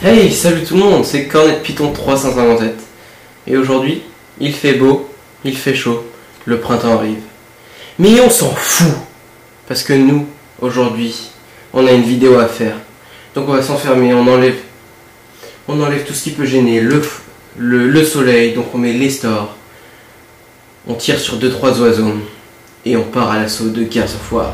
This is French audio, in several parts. Hey, salut tout le monde, c'est Cornet Python 357. Et aujourd'hui, il fait beau, il fait chaud, le printemps arrive. Mais on s'en fout, parce que nous, aujourd'hui, on a une vidéo à faire. Donc on va s'enfermer, on enlève tout ce qui peut gêner, le soleil, donc on met les stores. On tire sur 2-3 oiseaux, et on part à l'assaut de guerre sans foire.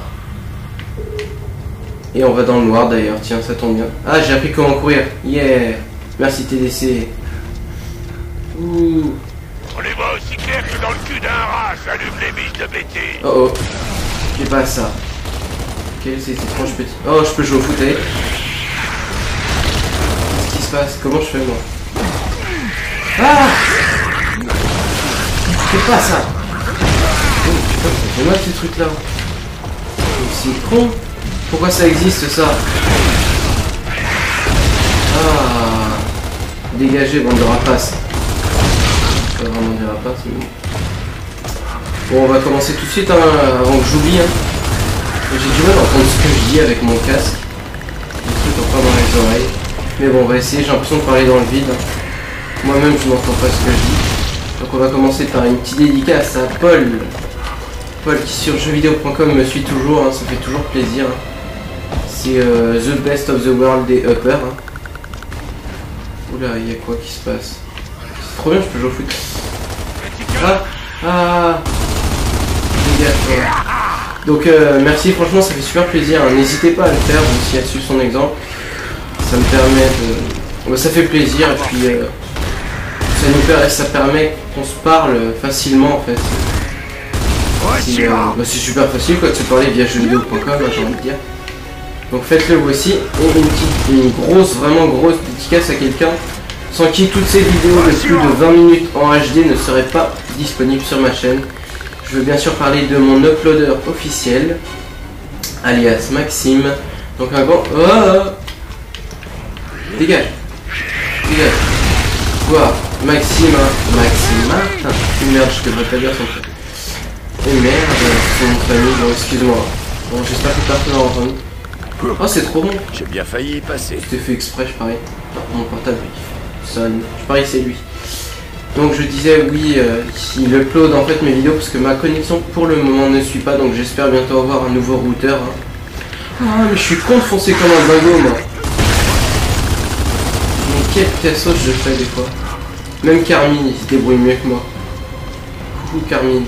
Et on va dans le noir d'ailleurs, tiens, ça tombe bien. Ah, j'ai appris comment courir, yeah. Merci TDC. Ouh. On les voit aussi clair que dans le cul d'un rat, j'allume les biches de bêtises. Oh oh, j'ai pas ça. Quel c'est étrange petit... Oh, je peux jouer au foot, allez. Qu'est-ce qui se passe? Comment je fais moi? Ah, c'est pas ça. Oh putain, ça fait mal ces trucs là. C'est con. Pourquoi ça existe ça? Ah, dégagez bande de rapaces. Pas vraiment des rapaces, mais... Bon, on va commencer tout de suite hein, avant que j'oublie. Hein. J'ai du mal à entendre ce que je dis avec mon casque. Des trucs encore dans les oreilles. Mais bon, on va essayer, j'ai l'impression de parler dans le vide. Hein. Moi-même, je n'entends pas ce que je dis. Donc on va commencer par une petite dédicace à Paul. Paul qui sur jeuxvideo.com me suit toujours, hein, ça fait toujours plaisir. Hein. C'est The Best of the World des Uppers. Hein. Oula, il y a quoi qui se passe? C'est trop bien, je peux jouer au foot. Ah, ah. Dégage, donc merci, franchement ça fait super plaisir. N'hésitez pas à le faire, aussi à suivre son exemple. Ça me permet de... Bah, ça fait plaisir et puis ça permet qu'on se parle facilement en fait. C'est bah, super facile quoi de se parler via jeuxvideo.com, j'ai envie de dire. Donc faites-le vous aussi, et une grosse, vraiment grosse dédicace à quelqu'un sans qui toutes ces vidéos de plus de 20 minutes en HD ne seraient pas disponibles sur ma chaîne. Je veux bien sûr parler de mon uploader officiel, alias Maxime. Donc un grand... Oh, oh. Dégage. Dégage. Quoi, Maxime, hein. Maxime Martin. Merde, je devrais pas dire son truc. Et merde, c'est mon famille, bon, excuse-moi. Bon, j'espère que personne n'a entendu. Oh, c'est trop bon. J'ai bien failli y passer. Je t'ai fait exprès, je parie. Non, mon portable, il sonne. Je parie, c'est lui. Donc, je disais, oui, il upload en fait mes vidéos parce que ma connexion pour le moment ne suit pas. Donc, j'espère bientôt avoir un nouveau routeur. Hein. Ah, mais je suis con de foncer comme un dingo, moi. Mais quelle sauce je fais des fois. Même Carmine, il se débrouille mieux que moi. Coucou, Carmine.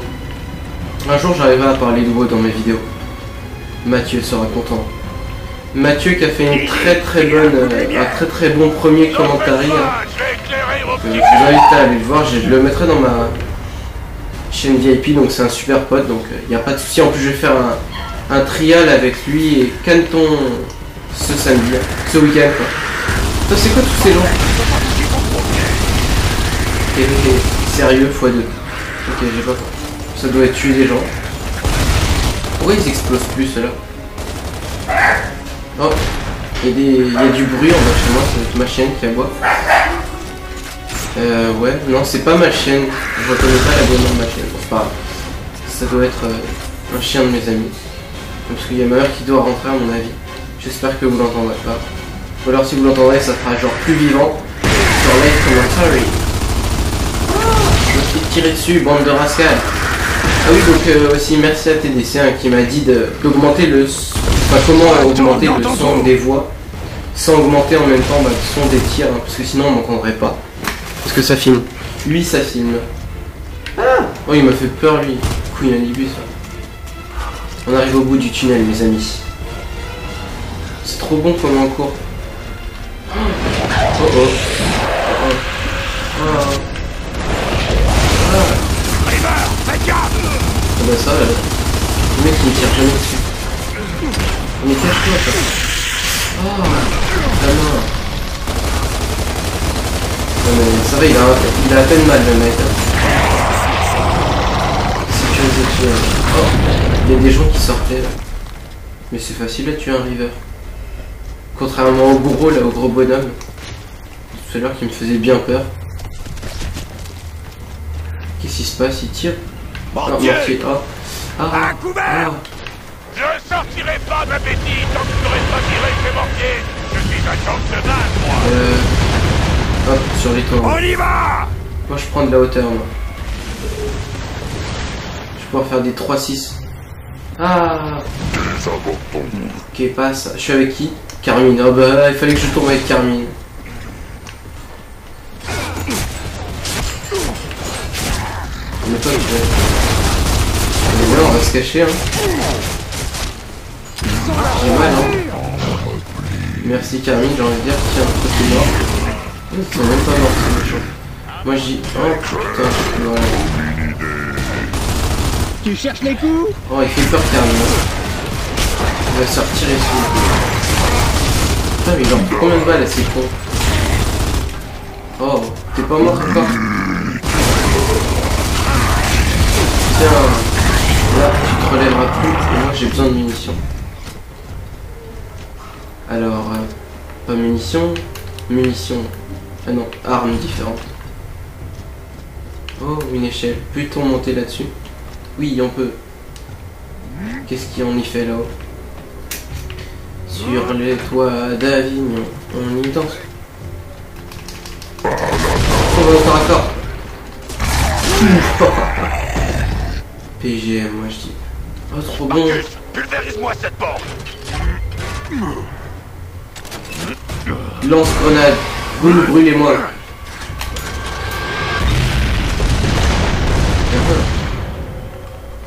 Un jour, j'arriverai à parler de voix dans mes vidéos. Mathieu sera content. Mathieu qui a fait une un très très bon premier commentaire. Je vous invite à aller le voir, je le mettrai dans ma chaîne VIP, donc c'est un super pote, donc il n'y a pas de souci. En plus je vais faire un trial avec lui et Canton ce samedi, ce week-end quoi. Ça c'est quoi tous ces gens? Et sérieux x2. Ok, j'ai pas compris. Ça doit être tuer des gens. Pourquoi ils explosent plus là? Oh, il y a du bruit en bas chez moi, c'est ma chaîne qui aboie. Ouais, non, c'est pas ma chaîne, je reconnais pas l'abonnement de ma chaîne, bon, c'est pas grave. Ça doit être un chien de mes amis. Parce qu'il y a ma mère qui doit rentrer à mon avis. J'espère que vous l'entendrez pas. Ou alors si vous l'entendrez, ça fera genre plus vivant. Sur live commentary. Je me suis tiré dessus, bande de rascales. Ah oui, donc aussi merci à TDC1 hein, qui m'a dit d'augmenter le... Enfin, comment augmenter le son des voix sans augmenter en même temps bah, le son des tirs, hein, parce que sinon on m'entendrait pas. Parce que ça filme. Lui, ça filme. Ah. Oh, il m'a fait peur, lui. Couille un libus. On arrive au bout du tunnel, mes amis. C'est trop bon comme en cours. Oh oh. Oh oh. Oh. Ah. Ah bah ça, le mec il me tire jamais dessus. Mais cache-toi ça. Oh la mort. Non mais ça va, il a à peine mal le mec. Si tu veux tuer. Oh, il y a des gens qui sortaient là. Mais c'est facile à tuer un river. Contrairement au bourreau là, au gros bonhomme. C'est l'heure qui me faisait bien peur. Qu'est-ce qui se passe? Il tire. Oh, ah, mortier. Oh. Ah, ah. Je sortirai pas de ma bêtise tant que je n'aurai pas tiré ces mortiers. Hop, survie toi. On y va. Moi je prends de la hauteur moi. Je vais pouvoir faire des 3-6. Ah. Ok, passe. Je suis avec qui? Carmine. Oh bah il fallait que je tourne avec Carmine. Mais toi, mais là on va se cacher hein. J'ai mal hein. Merci Carmine, j'ai envie de dire, tiens, t'es mort. Ils sont même pas morts ces méchants. Moi je dis, oh putain, je suis mort. Tu cherches les coups? Oh il fait peur Carmine. Il va se retirer sous. Putain mais il en prend combien de balles à ces cons? Oh, t'es pas mort quoi? Tiens, là tu te relèveras plus et moi j'ai besoin de munitions. Alors, pas munitions, munitions, ah non, armes différentes. Oh, une échelle, peut-on monter là-dessus? Oui, on peut. Qu'est-ce qu'on y fait là-haut? Sur les toits d'Avignon, on y danse. On va encore à corps. PGM, moi je dis. Oh, trop bon. Pulvérise-moi cette porte. Lance grenade, boule, brûlez-moi.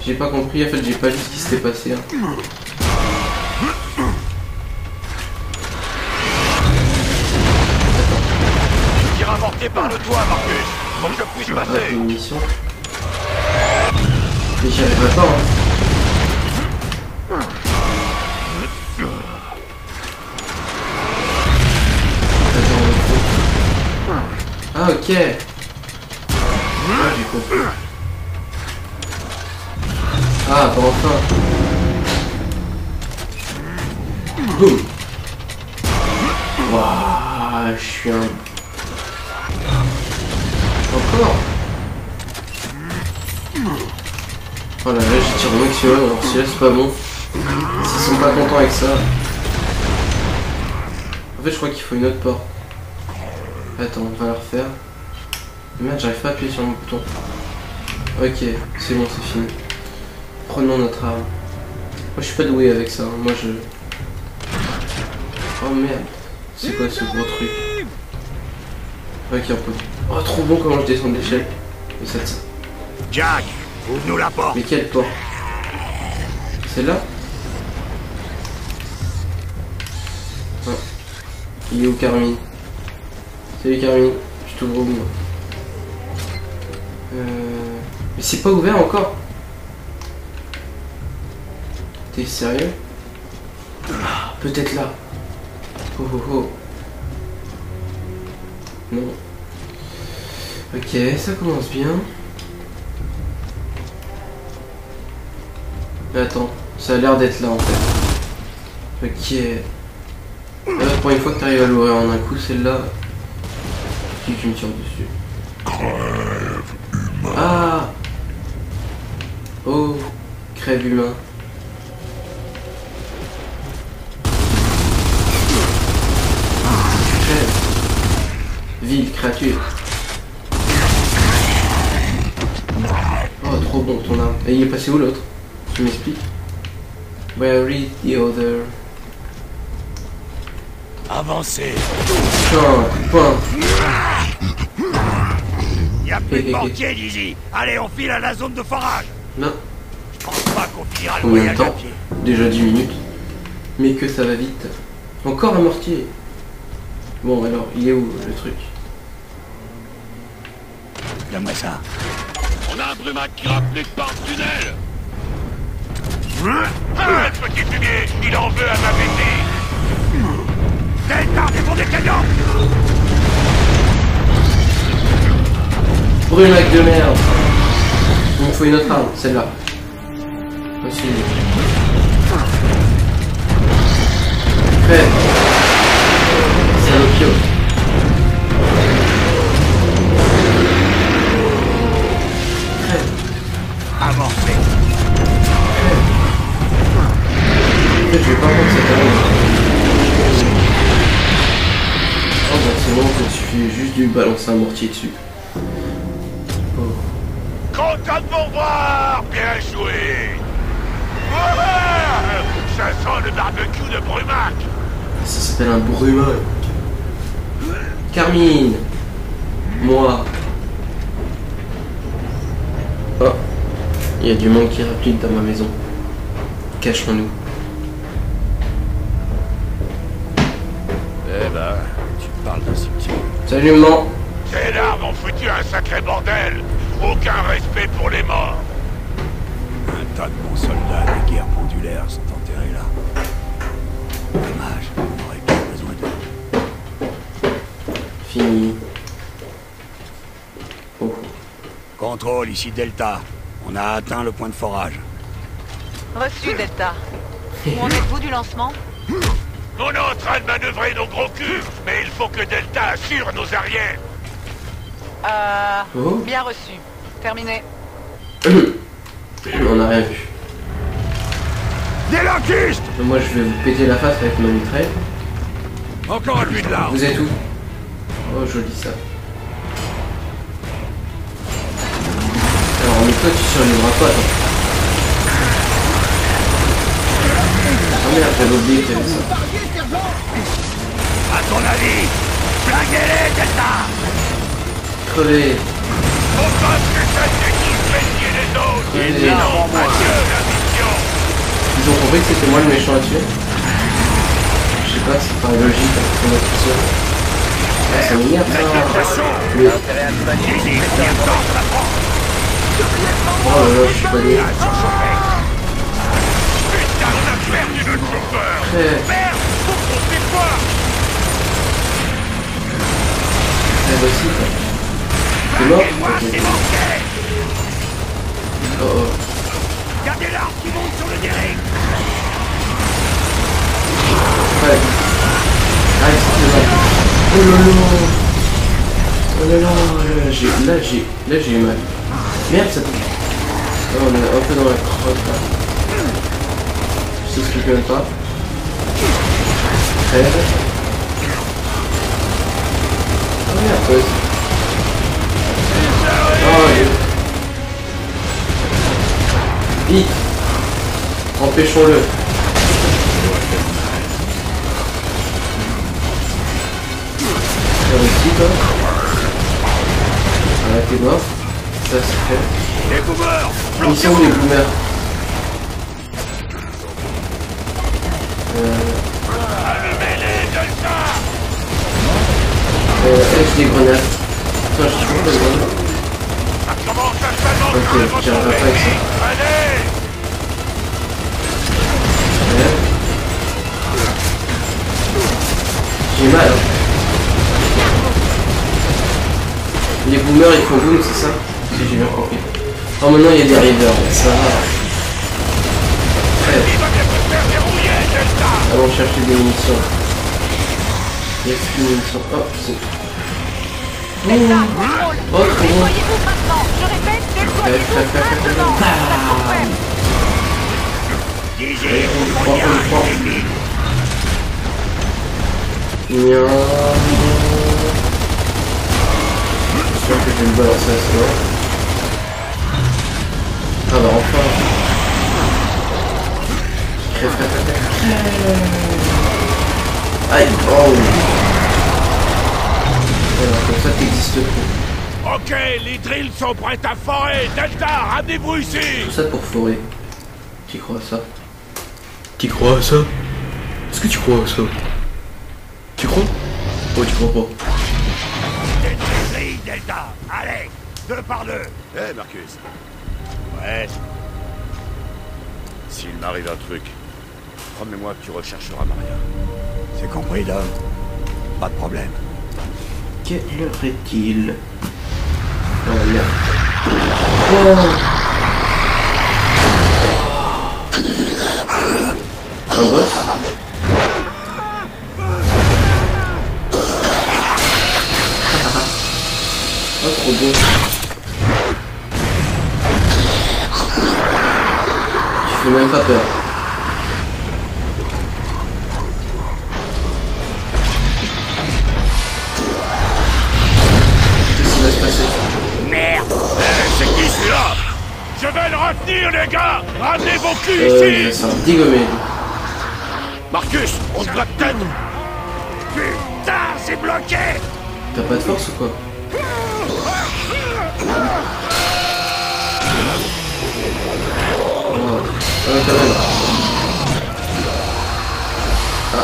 J'ai pas compris, en fait j'ai pas vu ce qui s'était passé hein. Attends. Tire inventé par le toit Marcus, pour que je puisse passer. Ah, une mission. Mais j'y arriverai pas hein. Ah ok. Ah j'ai compris. Ah bah enfin. Boum. Waouh, je suis un... Encore. Oh là là, je tire au maximum, alors si là c'est pas bon. S'ils sont pas contents avec ça. En fait je crois qu'il faut une autre porte. Attends, on va la refaire. Merde, j'arrive pas à appuyer sur mon bouton. Ok, c'est bon, c'est fini. Prenons notre arme. Moi, je suis pas doué avec ça. Hein. Moi, je... Oh merde. C'est quoi ce gros truc? Ok, on peut... Oh, trop bon comment je descends de l'échelle. Mais ça tient. Jack, ouvre-nous la porte. Mais quelle porte? Celle-là? Oh. Il est où, Carmine? Salut Carmine, je t'ouvre au bout. Mais c'est pas ouvert encore. T'es sérieux? Ah, peut-être là. Oh oh oh. Non. Ok, ça commence bien. Mais attends, ça a l'air d'être là en fait. Ok. Là, pour une fois que t'arrives à l'ouvrir en un coup, celle-là. Tu me tires dessus. Crève humain. Ah. Oh. Crève humain. Crève. Ville, créature. Oh, trop bon ton arme. Et il est passé où l'autre? Tu m'expliques? Where is the other? Avancez. Putain, point. Y'a plus de portier, Gigi. Allez, on file à la zone de forage. Non. Je pense pas qu'on finira le voyage à pied. Déjà 10 minutes. Mais que ça va vite. Encore un mortier. Bon, alors, il est où, le truc? Donne-moi ça. On a un brumac qui rappelait par le tunnel. Ah, petit fumier, il en veut à ma bêtise. Delta, c'est pour des cailloux. Brumac de merde. Il me faut une autre arme, celle-là. Aussi. Crève. Salopio. Crève. Avancez. Crève. Je vais pas prendre cette arme. dû balancer un mortier dessus. Content de vous voir. Bien joué. Ouais, ça sent le barbecue de Brumac. Ça s'appelle un Brumac. Carmine. Moi. Oh. Il y a du monde qui réplique dans ma maison. Cachons-nous. Eh ben, tu parles d'un subtil. Salut, man. Ces larmes ont foutu un sacré bordel. Aucun respect pour les morts. Un tas de bons soldats des guerres pendulaires sont enterrés là. Dommage, on aurait pas besoin d'eux. Fini. Oh. Contrôle, ici Delta. On a atteint le point de forage. Reçu, Delta. Où en êtes-vous du lancement? On est en train de manœuvrer nos gros culs, mais il faut que Delta assure nos arrières. Oh. Bien reçu. Terminé. On n'a rien vu. Des locustes! Moi, je vais vous péter la face avec ma mitraille. Encore lui de là. Vous êtes où? Oh, joli ça. Alors, mais toi, tu survivras pas, attends. Oh merde, j'avais oublié qu'il y avait ça. A ton avis, blaguez-les, Delta! Crevez! On pense que ça suffit de baigner les autres! Et non, Mathieu, la mission! Ils ont compris que c'était moi le méchant à tuer? Je sais pas, c'est pas logique parce qu'on est tout seul. Ah, ça m'énerve ça! Oui. Oh là là, je suis pas né. Perdu notre chauffeur! Merde! On fait quoi? C'est aussi ça. C'est mort? Okay. Oh oh. Gardez l'arbre qui monte sur le direct! Ouais. Ah, c'est là. Oh là là! Oh là là! Là j'ai mal. Merde, ça tombe. Oh, on est un peu dans la crotte là. C'est ce qui ne pas. Très bien. Oh merde, pause. Oh, vite. Empêchons-le. C'est réussi, toi. Ah là, t'es mort. Ça, c'est fait. Les boomers. Ils sont les boomers. J'ai des grenades. Attends, j'ai toujours pas de grenades. Ok, j'arrive pas avec ça. J'ai mal hein. Les boomers ils font boom, c'est ça? Si j'ai bien compris. Oh maintenant il y a des raiders, ça va. Allons chercher des munitions. Il n'y a plus de munitions. Hop, c'est tout. Oh, trop bon. Je crois que je vais me balancer à cela. Alors enfin. Aïe, oh. Alors, comme ça, t'existes plus. Ok, les drills sont prêts à forer. Delta, ramenez-vous ici. Tout ça pour forer. Tu crois à ça? Tu crois à ça? Est-ce que tu crois à ça? Tu crois? Oh, tu crois pas. Détruis, Delta. Allez, deux par deux. Eh, hey, Marcus. Ouais. S'il m'arrive un truc, promets-moi que tu rechercheras Maria. C'est compris, Dom. Pas de problème. Quelle heure est-il? Voilà. Oh. Un boss? Oh, trop beau. Tu fais même pas peur. Oh à tenir, les gars! Ramenez vos culs ici! Ça me dégommé. Marcus, on te captaine! Putain, c'est bloqué! T'as pas de force ou quoi? Ah, quand même. Ah.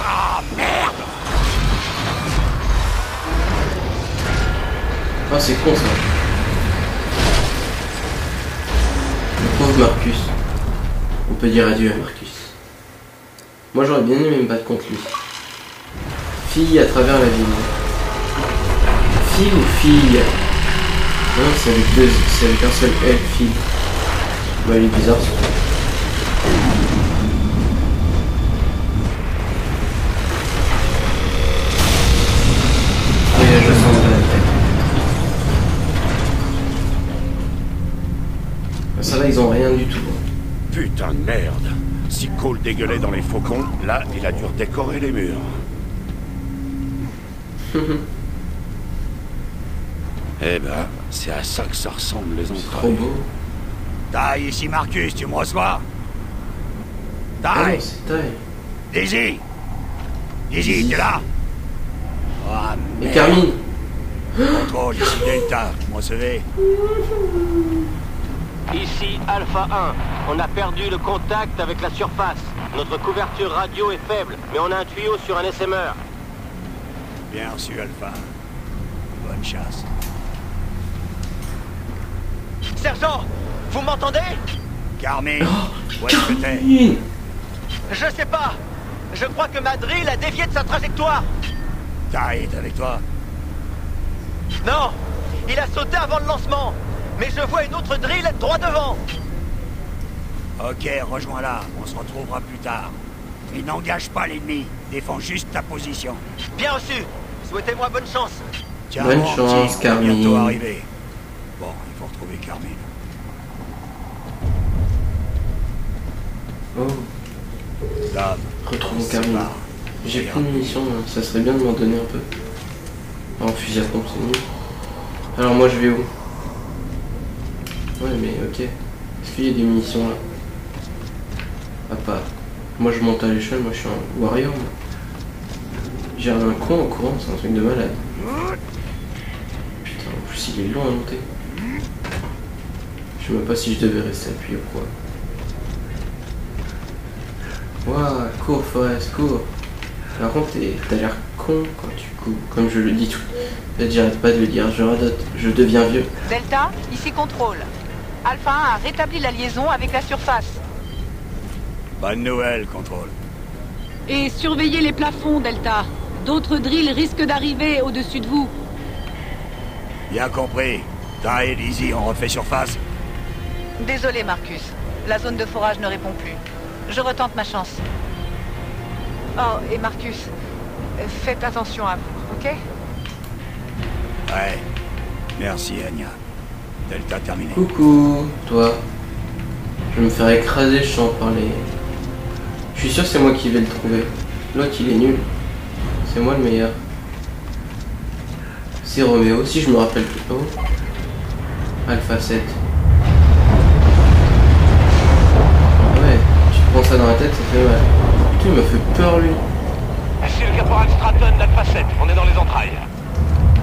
Oh, merde! Ah, c'est con, ça. Le pauvre Marcus. On peut dire adieu à Marcus. Moi, j'aurais bien aimé me battre contre lui. Fille à travers la ville. Fille ou fille? Non, c'est avec deux. C'est avec un seul L, fille. Ouais, il est bizarre. Et je sens de la tête. Ça là, ils ont rien du tout. Putain de merde. Si Cole dégueulait dans les faucons, là, il a dû redécorer les murs. Eh ben, c'est à ça que ça ressemble, les entrailles. Trop beau. Taille ici, Marcus, tu me reçois? Taille! Daisy! Daisy, t'es là? Ah, mais Carmine! Contrôle, ici Delta, vous me recevez? Ici Alpha 1, on a perdu le contact avec la surface. Notre couverture radio est faible, mais on a un tuyau sur un SMR. Bien reçu, Alpha. Bonne chasse. Sergent! Vous m'entendez? Carmine, où est-ce que t'es? Je sais pas. Je crois que Madrid a dévié de sa trajectoire. T'arrêtes avec toi? Non, il a sauté avant le lancement. Mais je vois une autre drill droit devant. Ok, rejoins-la. On se retrouvera plus tard. Et n'engage pas l'ennemi. Défends juste ta position. Bien reçu. Souhaitez-moi bonne chance. Bonne chance, Carmine. Bientôt arrivé. Bon, il faut retrouver Carmine. Oh. Retrouvons Carmine. J'ai plus de munitions, ça serait bien de m'en donner un peu. En fusil à pompe, c'est mieux. Alors moi je vais où? Ouais mais ok. Est-ce qu'il y a des munitions là? Ah pas. Moi je monte à l'échelle, moi je suis un warrior. J'ai un con en courant, c'est un truc de malade. Putain, en plus il est long à monter. Je sais même pas si je devais rester appuyé ou quoi. Waouh, cours Forest, cours. Par contre, t'as l'air con quand tu cours, comme je le dis tout. J'arrête pas de le dire, je radote, je deviens vieux. Delta, ici contrôle. Alpha 1 a rétabli la liaison avec la surface. Bonne nouvelle, contrôle. Et surveillez les plafonds, Delta. D'autres drills risquent d'arriver au-dessus de vous. Bien compris. Ty et Lizzie, on refait surface. Désolé, Marcus. La zone de forage ne répond plus. Je retente ma chance. Oh, et Marcus, faites attention à vous, ok? Ouais. Merci, Anya. Delta terminé. Coucou, toi. Je vais me faire écraser, je sens par les... Je suis sûr que c'est moi qui vais le trouver. L'autre, il est nul. C'est moi le meilleur. C'est Roméo, si je me rappelle plus. Oh. Alpha 7. Ça dans la tête, ça fait mal. Putain, il m'a fait peur lui. C'est le caporal Stratton d'Alpha 7, on est dans les entrailles.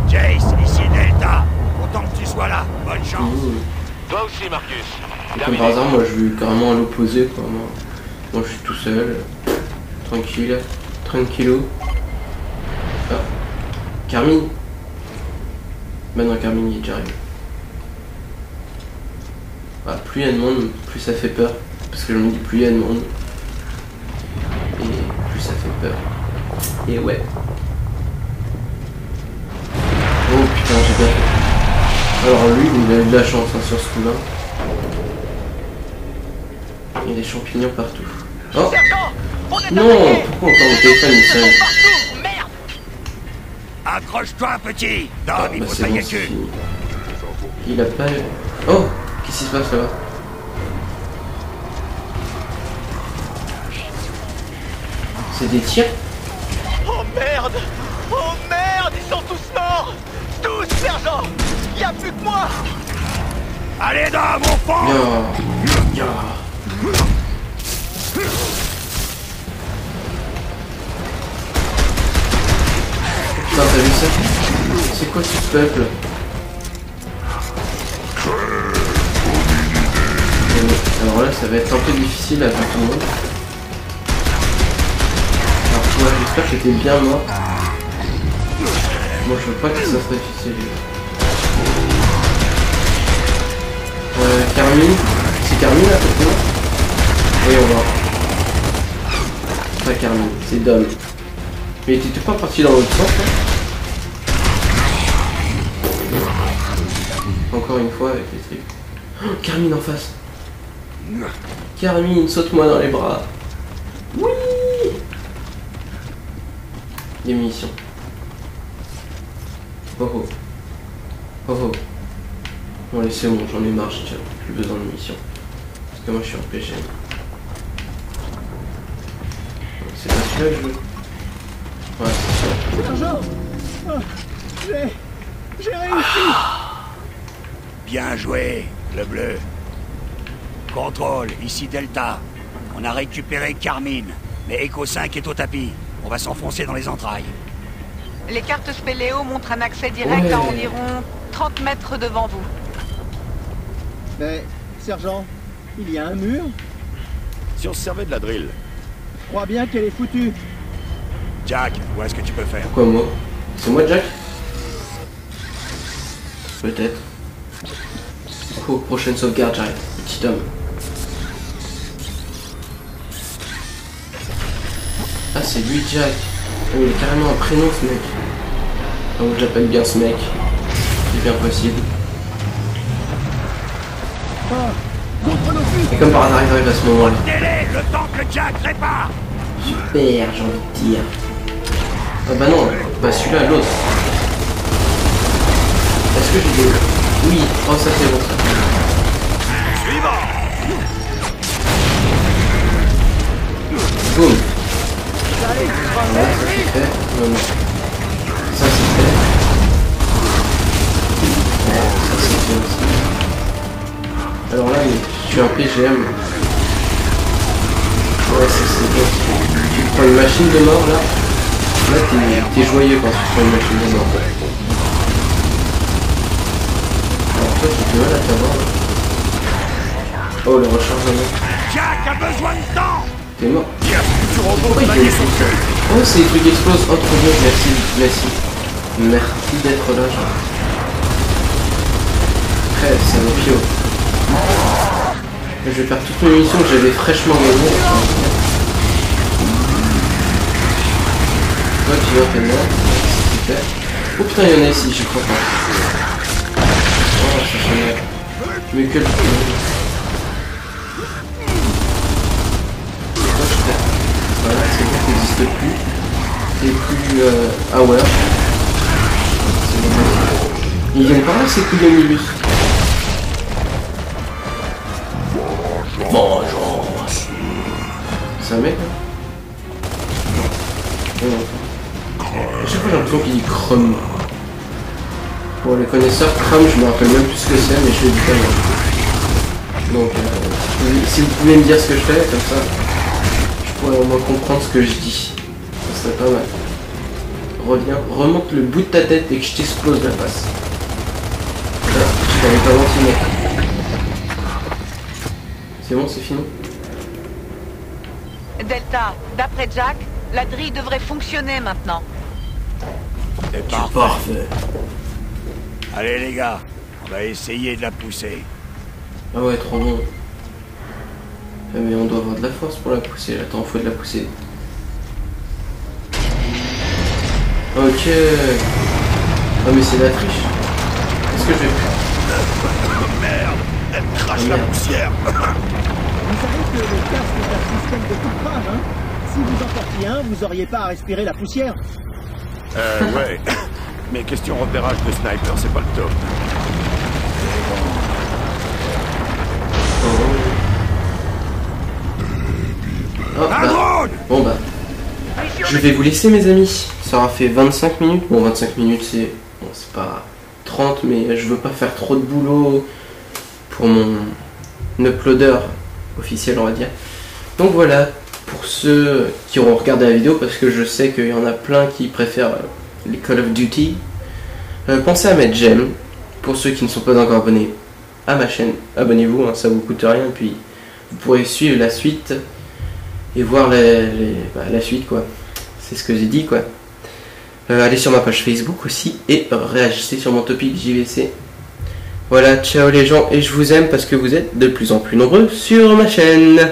Jace, ici Delta, content que tu sois là, bonne chance. Ouh. Toi aussi Marcus. Comme par hasard, moi je vais carrément à l'opposé quoi. Moi je suis tout seul. Tranquille, tranquillo. Ah. Carmine. Maintenant Carmine il est déjà arrivé. Ah, plus il y a de monde, plus ça fait peur. Parce que je me dis plus il y a de monde et plus ça fait peur. Et ouais. Oh putain j'ai bien fait. Alors lui il a eu de la chance hein, sur ce coup là. Il y a des champignons partout. Oh non, pourquoi on parle au téléphone il sonne? Accroche-toi petit. Non, ah, bah, c'est bon, c'est fini. Il a pas... Oh, qu'est-ce qui se passe là-bas? C'est des tirs. Oh merde, ils sont tous morts, tous sergent. Y a plus que moi. Allez, Dom, au fond. Yeah. Putain, t'as vu ça? C'est quoi ce peuple? Alors là, ça va être un peu difficile à faire tout le monde. Alors toi, j'espère que j'étais bien mort. Moi, je veux pas que ça soit difficile. Carmine, c'est Carmine là, c'est toi? Oui, on va. Pas Carmine, c'est Dom. Mais t'es pas parti dans l'autre sens, hein? Encore une fois avec les trucs. Oh, Carmine en face. Carmine, saute-moi dans les bras. Oui. Des munitions. Oh oh. Oh oh. Bon, allez, c'est bon, j'en ai marre, j'ai plus besoin de munitions. Parce que moi, je suis en PGM. C'est pas celui-là que je veux. Ouais, c'est ça. J'ai réussi. Ah. Bien joué, le bleu. Contrôle, ici Delta. On a récupéré Carmine, mais Echo 5 est au tapis. On va s'enfoncer dans les entrailles. Les cartes spéléo montrent un accès direct à environ 30 mètres devant vous. Mais, sergent, il y a un mur? Si on se servait de la drill. Je crois bien qu'elle est foutue. Jack, où est-ce que tu peux faire? Pourquoi moi? C'est moi, Jack? Peut-être. Oh, prochaine sauvegarde, j'arrive. Petit homme. Ah, c'est lui, Jack. Oh, il a carrément un prénom, ce mec. Donc, j'appelle bien ce mec. C'est bien possible. Et comme par hasard, il arrive à ce moment-là. Le temps que Jack répare. Super, j'ai envie de dire. Ah bah non, bah celui-là, l'autre. Est-ce que j'ai des... Oui, oh ça c'est bon ça. Suivant. Boum. Voilà, ça c'est fait. Non, non. Ça c'est fait. Voilà, ça c'est fait aussi. Alors là, je suis un PGM. Ouais, c'est bien. Tu prends une machine de mort, là. Là, t'es joyeux quand tu prends une machine de mort. Alors toi, j'ai du mal à t'avoir, là. Oh, le rechargement. Jack a besoin de temps. T'es mort. Pourquoi il fait le truc? Oh, c'est les trucs explosent. Oh, trop bien, merci, merci. Merci d'être là, genre. Crève, c'est mon pio. Je vais faire toutes mes missions que j'avais fraîchement gagnées. Toi tu vas faire là. Super. Oh putain il y en a ici, je crois pas. Oh ça fait mal. Mais que le truc. Voilà, c'est bon qu'il n'existe plus. Et plus ah ouais. C'est bon. Ils viennent par là ces coups d'omnibus. Bonjour. C'est un mec là? Non. Je sais pas, j'ai l'impression qu'il dit Crum. Pour les connaisseurs, Crum, je me rappelle même plus ce que c'est, mais je l'ai dit pas moi. Donc, si vous pouvez me dire ce que je fais, comme ça, je pourrais au moins comprendre ce que je dis. Ça serait pas mal. Reviens, remonte le bout de ta tête et que je t'explose la face. Là, je t'avais pas menti, mec. C'est bon, c'est fini. Delta, d'après Jack, la drille devrait fonctionner maintenant. C'est parfait. Allez les gars, on va essayer de la pousser. Ah ouais, trop bon. Mais on doit avoir de la force pour la pousser. Attends, faut de la pousser. Ok. Ah mais c'est de la triche. Est-ce que je vais... Merde. Elle crache la poussière. Vous savez que le casque est un système de filtrage, hein? Si vous en portiez un, vous auriez pas à respirer la poussière. Ouais. Mais question repérage de sniper, c'est pas le top. Oh. Oh, bah. Bon bah. Je vais vous laisser mes amis. Ça aura fait 25 minutes. Bon 25 minutes c'est... Bon c'est pas 30 mais je veux pas faire trop de boulot. pour mon uploader officiel, on va dire. Donc voilà, pour ceux qui auront regardé la vidéo, parce que je sais qu'il y en a plein qui préfèrent les Call of Duty, pensez à mettre j'aime. Pour ceux qui ne sont pas encore abonnés à ma chaîne, abonnez-vous, hein, ça vous coûte rien, et puis vous pourrez suivre la suite et voir la suite, quoi. C'est ce que j'ai dit, quoi. Allez sur ma page Facebook aussi et réagissez sur mon topic JVC. Voilà, ciao les gens, et je vous aime parce que vous êtes de plus en plus nombreux sur ma chaîne.